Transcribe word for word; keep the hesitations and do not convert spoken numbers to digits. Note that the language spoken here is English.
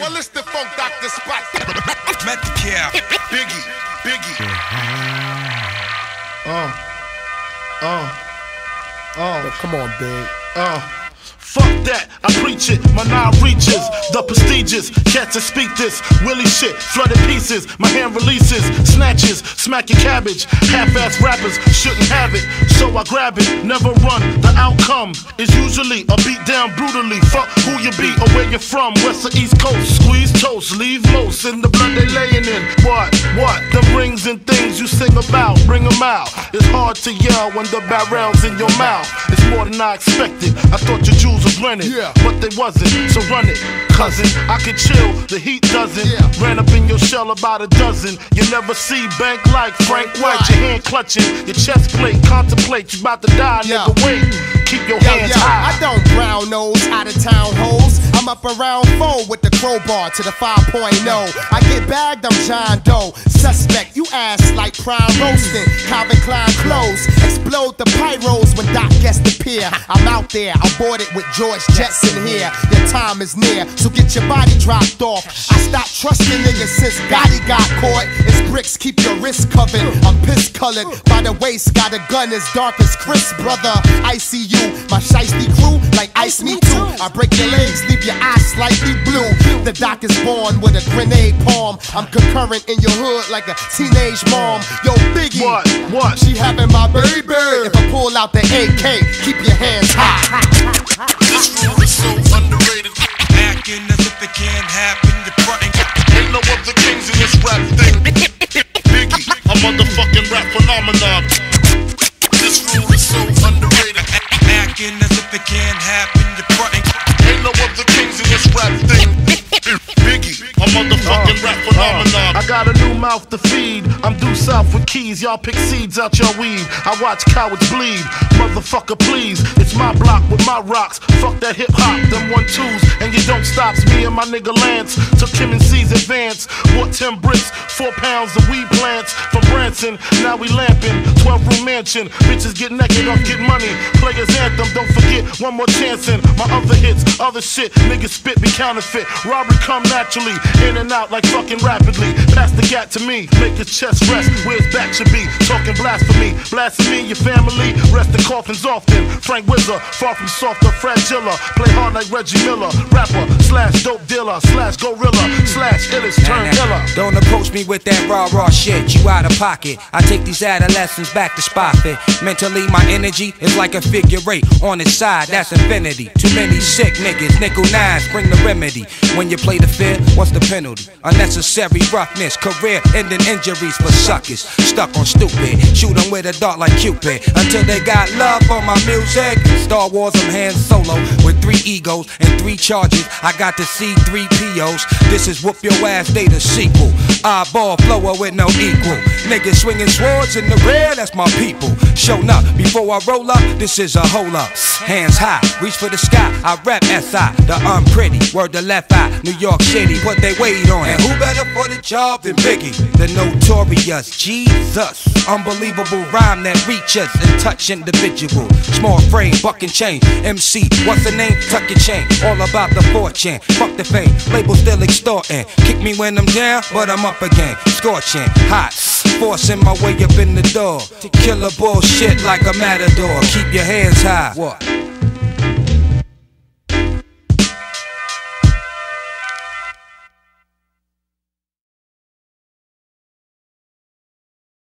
Well, it's the funk Doctor Spock. Meth-Tical. Biggie, Biggie. Oh, oh, oh. Oh, come on, Big. Oh. Fuck that, I preach it, my nine reaches, the prestigious, cats that speak this, willy shit, flooded pieces, my hand releases, snatches, smacking cabbage, half-ass rappers shouldn't have it, so I grab it, never run, the outcome is usually a beat down brutally, fuck who you be or where you're from, west or east coast, squeeze toast, leave most in the blood they laying in, what, what, the rings and things you sing about, bring them out, it's hard to yell when the barrel's in your mouth, it's more than I expected, I thought you Jews was running, yeah. But they wasn't, so run it, cousin. I can chill, the heat doesn't. Yeah. Ran up in your shell about a dozen. You never see bank like Frank White. Your hand clutching, your chest plate, contemplate. You about to die, yeah. Nigga, wait. Keep your yo, hands yo, high. I don't brown nose out of town hoes. I'm up around four with the crowbar to the five point oh. I get bagged, I'm John Doe. Suspect, you ass like prime roasting. Calvin Klein clothes. Explode the pyros when Doc gets to pier. I'm out there, I'm boarded with George Jetson here. Your time is near, so get your body dropped off. I stopped trusting niggas since Gotti got caught. It's bricks, keep your wrist covered. I'm piss colored. By the waist, got a gun as dark as Chris, brother. I see you. My shiesty crew, like ice me too. I break your legs, leave your eyes slightly blue. The doc is born with a grenade palm. I'm concurrent in your hood like a teenage mom. Yo, Biggie, what? What? She having my baby. If I pull out the A K, keep your hands high. This room is so underrated. Acting as if it can't happen. You're fronting. Ain't no other kings in this rap thing. Biggie, a motherfucking rap phenomenon. This room is so underrated. Acting as if it can't happen, you're fronting. Ain't no other kings in this rap thing. Biggie, a motherfucking uh, rap phenomenon. uh, I got a new mouth to feed. I'm due south with keys, y'all pick seeds out your weed. I watch cowards bleed, motherfucker please. It's my block with my rocks, fuck that hip hop. Them one twos, and you don't stops. Me and my nigga Lance, took him in C's advance. Bought ten bricks, four pounds of weed plants from Branson, now we lamping, twelve room mansion. Bitches get naked, off get money, players anthem. Don't forget, one more chance in my other hits, other shit, niggas spit, be counterfeit. Robbery come naturally, in and out like fucking rapidly. Pass the gat to me, make his chest rest where his back should be. Talking blasphemy, blasphemy, your family. Rest in coffins often. Frank Wizard, far from soft or fragilla. Play hard like Reggie Miller, rapper slash dope dealer slash gorilla slash illest turn killer. Don't approach me with that raw raw shit. You out of pocket. I take these adolescents back to Spofford. Mentally, my energy is like a figure eight on its side. That's infinity. Too many sick niggas, nickel nines, bring the remedy. When you play the fifth, what's the penalty? Unnecessary roughness, career-ending injuries for suckers. Stuck on stupid, shoot 'em with a dart like Cupid. Until they got love for my music. Star Wars, I'm hand solo with three egos and three charges. I got to see three P Os. This is whoop your ass, they the sequel. Eyeball blower with no equal. Niggas swinging swords in the rear, that's my people. Show up before I roll up, this is a hole up. Hands high, reach for the sky. I rap S I, the unpretty. Word to Left Eye, New York City, what they wait on. And who better for the job than Biggie? The notorious Jesus. Unbelievable rhyme that reaches and touch individual. Small frame, buck and chain. M C, what's the name? Tuck your chain. All about the fortune. Fuck the fame, label still extorting. Kick me when I'm down, but I'm up again. Scorching, hot. Forcing my way up in the door. Killer bullshit like a matador. Keep your hands high. What?